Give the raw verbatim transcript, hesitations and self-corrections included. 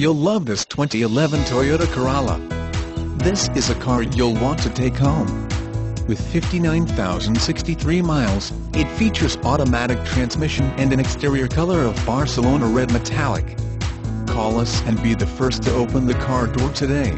You'll love this twenty eleven Toyota Corolla. This is a car you'll want to take home. With fifty-nine thousand sixty-three miles, it features automatic transmission and an exterior color of Barcelona Red Metallic. Call us and be the first to open the car door today.